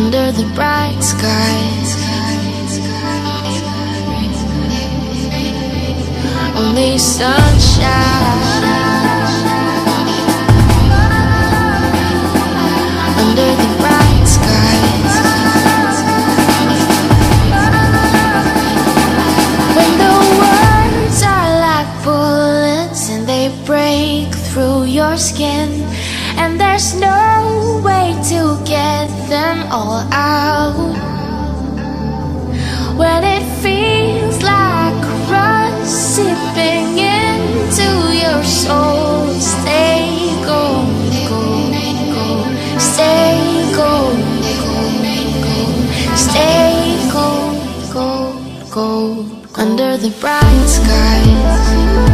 under the bright skies. Only sunshine under the bright skies. When the words are like bullets and they break through your skin, and there's no way to get them all out. When it feels like rush seeping into your soul, stay gold, gold, gold. Stay gold, gold, gold. Stay gold, gold, gold. Under the bright skies.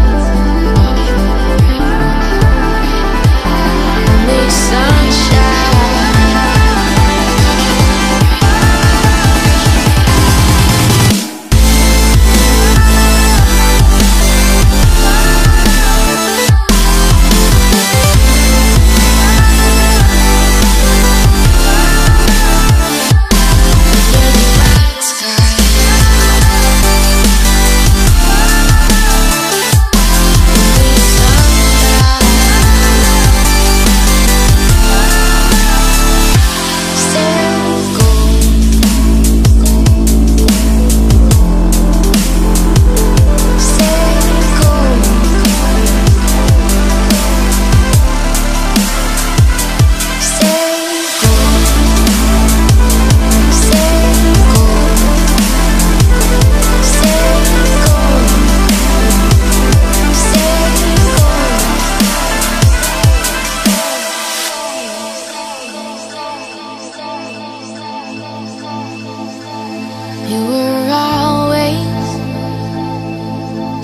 You were always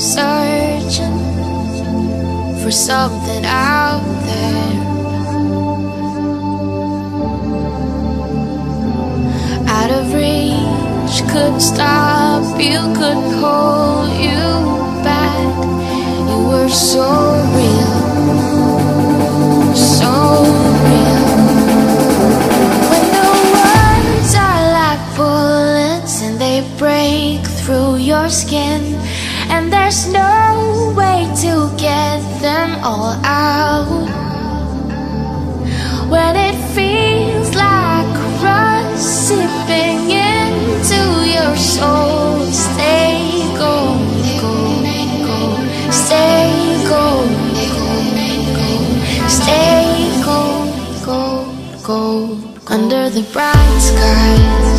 searching for something out there. Out of reach, couldn't stop you, couldn't hold you back. You were so real, so real. Break through your skin, and there's no way to get them all out. When it feels like rush seeping into your soul, stay gold, gold, gold. Stay gold, gold, gold. Stay gold, gold, gold. Under the bright skies.